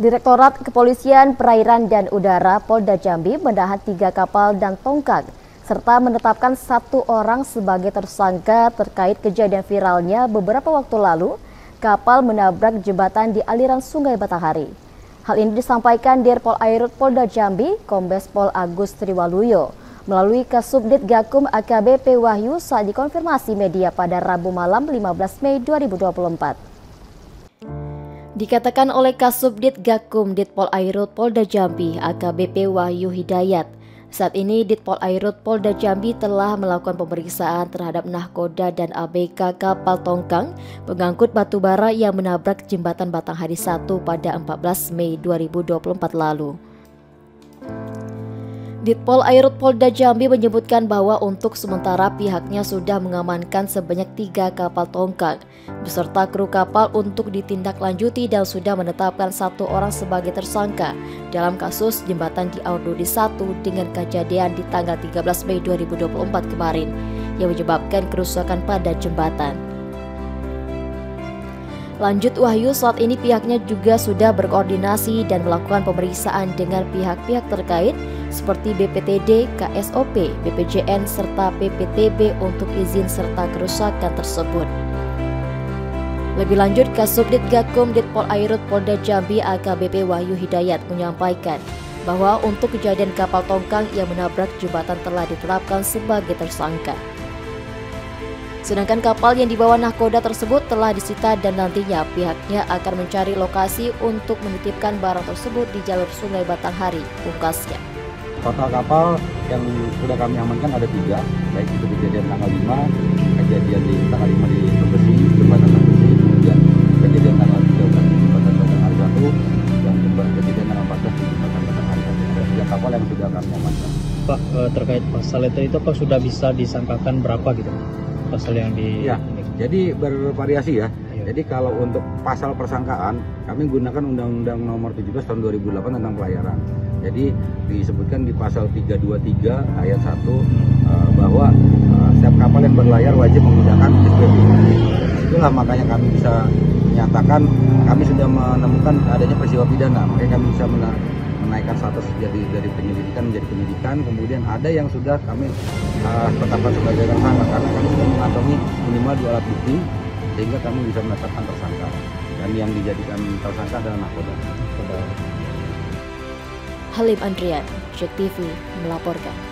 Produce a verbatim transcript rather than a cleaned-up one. Direktorat Kepolisian Perairan dan Udara Polda Jambi menahan tiga kapal dan tongkang, serta menetapkan satu orang sebagai tersangka terkait kejadian viralnya beberapa waktu lalu, kapal menabrak jembatan di aliran Sungai Batahari. Hal ini disampaikan Dirpol Airut Polda Jambi, Kombes Pol Agus Triwaluyo, melalui Kasubdit Gakum A K B P Wahyu saat dikonfirmasi media pada Rabu malam lima belas Mei dua ribu dua puluh empat. Dikatakan oleh Kasubdit Gakum Ditpol Airut Polda Jambi A K B P Wahyu Hidayat, saat ini Ditpol Airut Polda Jambi telah melakukan pemeriksaan terhadap nahkoda dan A B K kapal tongkang pengangkut batubara yang menabrak jembatan Batahari satu pada empat belas Mei dua ribu dua puluh empat lalu. Ditpol Airut Polda Jambi menyebutkan bahwa untuk sementara pihaknya sudah mengamankan sebanyak tiga kapal tongkang beserta kru kapal untuk ditindaklanjuti dan sudah menetapkan satu orang sebagai tersangka dalam kasus jembatan di Aurdudi satu dengan kejadian di tanggal tiga belas Mei dua ribu dua puluh empat kemarin yang menyebabkan kerusakan pada jembatan. Lanjut Wahyu, saat ini pihaknya juga sudah berkoordinasi dan melakukan pemeriksaan dengan pihak-pihak terkait seperti B P T D, K S O P, B P J N, serta P P T B untuk izin serta kerusakan tersebut. Lebih lanjut, Kasubdit Gakum Ditpol Airut Polda Jambi A K B P Wahyu Hidayat menyampaikan bahwa untuk kejadian kapal tongkang yang menabrak jembatan telah ditetapkan sebagai tersangka. Sedangkan kapal yang dibawa nahkoda tersebut telah disita dan nantinya pihaknya akan mencari lokasi untuk menitipkan barang tersebut di jalur Sungai Batahari, pungkasnya. Total kapal yang sudah kami amankan ada tiga, baik itu kejadian tanggal lima, kejadian di tanggal lima di Tenggesi, jembatan Tenggesi, kemudian kejadian tanggal tiga belas di jembatan Batahari satu, dan kejadian tanggal empat belas di jembatan Batahari satu. Tiga kapal yang sudah kami amankan. Pak, terkait pasal itu, itu Pak sudah bisa disangkakan berapa gitu? Pasal yang di... Ya, jadi bervariasi ya. Ayo. Jadi kalau untuk pasal persangkaan, kami gunakan Undang-Undang Nomor tujuh belas tahun dua ribu delapan tentang pelayaran. Jadi disebutkan di pasal tiga dua tiga ayat satu uh, bahwa uh, setiap kapal yang berlayar wajib menggunakan S P B. Itulah makanya kami bisa menyatakan kami sudah menemukan adanya peristiwa pidana. Makanya kami bisa mena menaikkan status dari, dari penyelidikan menjadi penyidikan. Kemudian ada yang sudah kami uh, tetapkan sebagai tersangka karena kami sudah mengantongi minimal dua alat bukti sehingga kami bisa menetapkan tersangka. Dan yang dijadikan tersangka adalah nahkoda. Halif Andrian, Jek T V melaporkan.